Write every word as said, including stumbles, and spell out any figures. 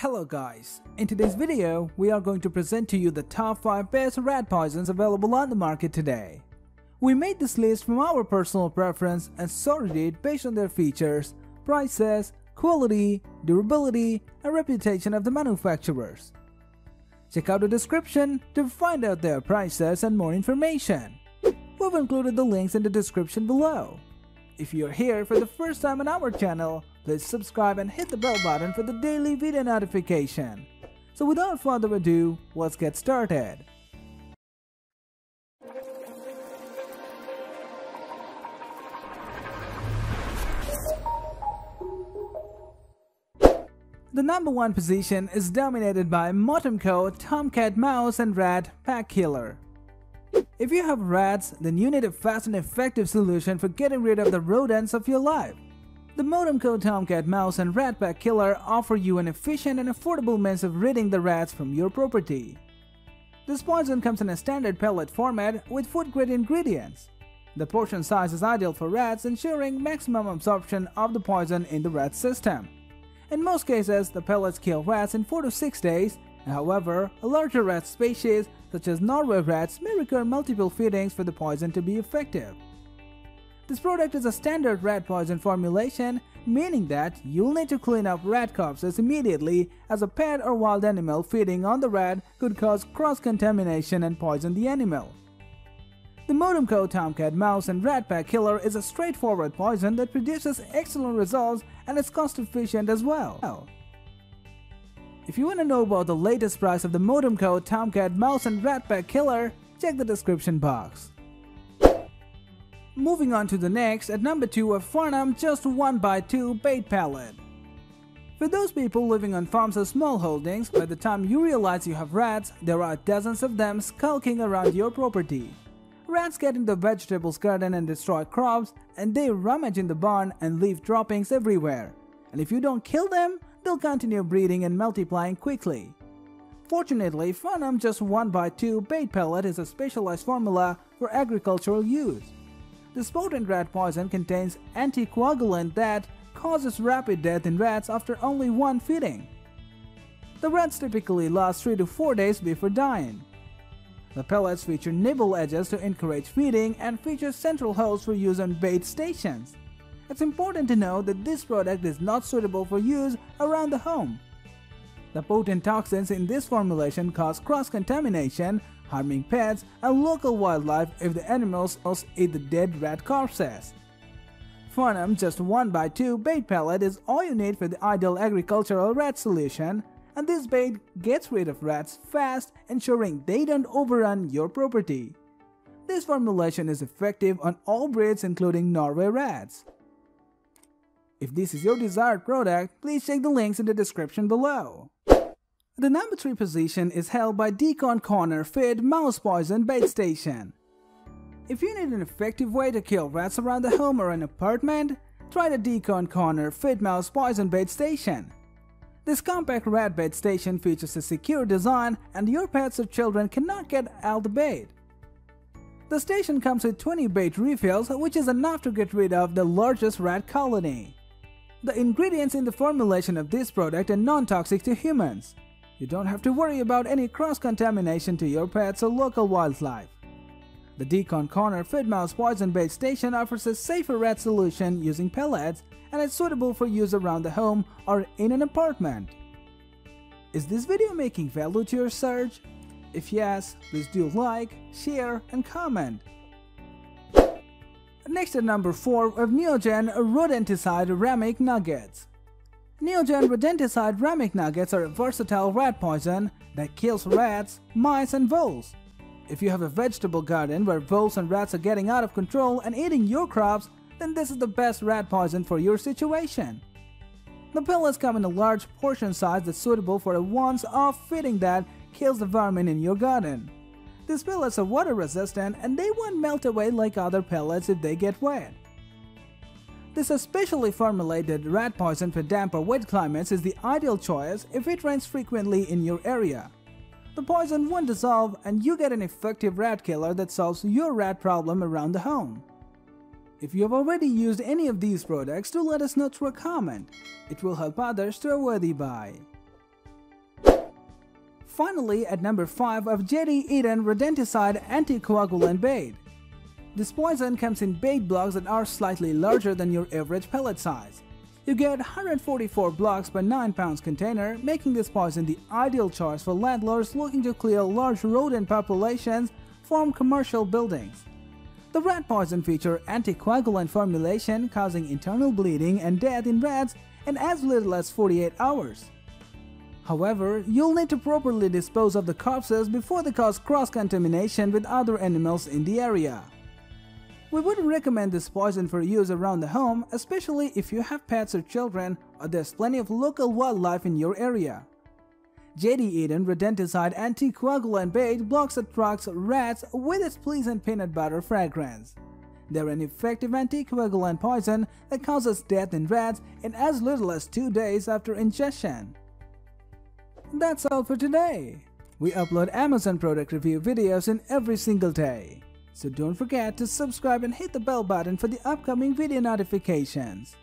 Hello guys, in today's video, we are going to present to you the top five best rat poisons available on the market today. We made this list from our personal preference and sorted it based on their features, prices, quality, durability, and reputation of the manufacturers. Check out the description to find out their prices and more information. We've included the links in the description below. If you're here for the first time on our channel, please subscribe and hit the bell button for the daily video notification. So without further ado, let's get started. The number one position is dominated by MOTOMCO Tomcat Mouse and Rat Pack Killer. If you have rats, then you need a fast and effective solution for getting rid of the rodents of your life. The MOTOMCO Tomcat Mouse and Rat Pack Killer offer you an efficient and affordable means of ridding the rats from your property. This poison comes in a standard pellet format with food-grade ingredients. The portion size is ideal for rats, ensuring maximum absorption of the poison in the rat system. In most cases, the pellets kill rats in four to six days. However, a larger rat species, such as Norway rats, may require multiple feedings for the poison to be effective. This product is a standard rat poison formulation, meaning that you'll need to clean up rat corpses immediately, as a pet or wild animal feeding on the rat could cause cross-contamination and poison the animal. The MOTOMCO Tomcat Mouse and Rat Pack Killer is a straightforward poison that produces excellent results and is cost-efficient as well. If you want to know about the latest price of the MOTOMCO Tomcat Mouse and Rat Pack Killer, check the description box. Moving on to the next, at number two are Farnam Just One Bite two Bait Pellet. For those people living on farms or small holdings, by the time you realize you have rats, there are dozens of them skulking around your property. Rats get into vegetables garden and destroy crops, and they rummage in the barn and leave droppings everywhere. And if you don't kill them, they'll continue breeding and multiplying quickly. Fortunately, Farnam Just One Bite two Bait Pellet is a specialized formula for agricultural use. This potent rat poison contains anticoagulant that causes rapid death in rats after only one feeding. The rats typically last three to four days before dying. The pellets feature nibble edges to encourage feeding and feature central holes for use on bait stations. It's important to know that this product is not suitable for use around the home. The potent toxins in this formulation cause cross-contamination, harming pets and local wildlife if the animals eat the dead rat corpses. Farnam Just One Bite two Bait Pellet is all you need for the ideal agricultural rat solution, and this bait gets rid of rats fast, ensuring they don't overrun your property. This formulation is effective on all breeds including Norway rats. If this is your desired product, please check the links in the description below. The number three position is held by d-Con Corner Fed Mouse Poison Bait Station. If you need an effective way to kill rats around the home or an apartment, try the d-Con Corner Fed Mouse Poison Bait Station. This compact rat bait station features a secure design and your pets or children cannot get out the bait. The station comes with twenty bait refills, which is enough to get rid of the largest rat colony. The ingredients in the formulation of this product are non-toxic to humans. You don't have to worry about any cross-contamination to your pets or local wildlife. The d-Con Corner Fed Mouse Poison Bait Station offers a safer rat solution using pellets, and it's suitable for use around the home or in an apartment. Is this video making value to your search? If yes, please do like, share, and comment. Next at number four we have Neogen Rodenticide Ramic Nuggets. Neogen rodenticide ramic nuggets are a versatile rat poison that kills rats, mice, and voles. If you have a vegetable garden where voles and rats are getting out of control and eating your crops, then this is the best rat poison for your situation. The pellets come in a large portion size that's suitable for a once-off feeding that kills the vermin in your garden. These pellets are water resistant and they won't melt away like other pellets if they get wet. This especially formulated rat poison for damp or wet climates is the ideal choice if it rains frequently in your area. The poison won't dissolve and you get an effective rat killer that solves your rat problem around the home. If you have already used any of these products, do let us know through a comment. It will help others to a worthy buy. finally, at number five of J T Eaton Rodenticide Anticoagulant Bait. This poison comes in bait blocks that are slightly larger than your average pellet size. You get one hundred forty-four blocks per nine pound container, making this poison the ideal choice for landlords looking to clear large rodent populations from commercial buildings. The rat poison features anticoagulant formulation, causing internal bleeding and death in rats in as little as forty-eight hours. However, you'll need to properly dispose of the corpses before they cause cross-contamination with other animals in the area. We would recommend this poison for use around the home, especially if you have pets or children or there's plenty of local wildlife in your area. J T Eaton Rodenticide Anticoagulant Bait blocks attracts rats with its pleasant peanut butter fragrance. They're an effective anticoagulant poison that causes death in rats in as little as two days after ingestion. That's all for today. We upload Amazon product review videos in every single day. So don't forget to subscribe and hit the bell button for the upcoming video notifications.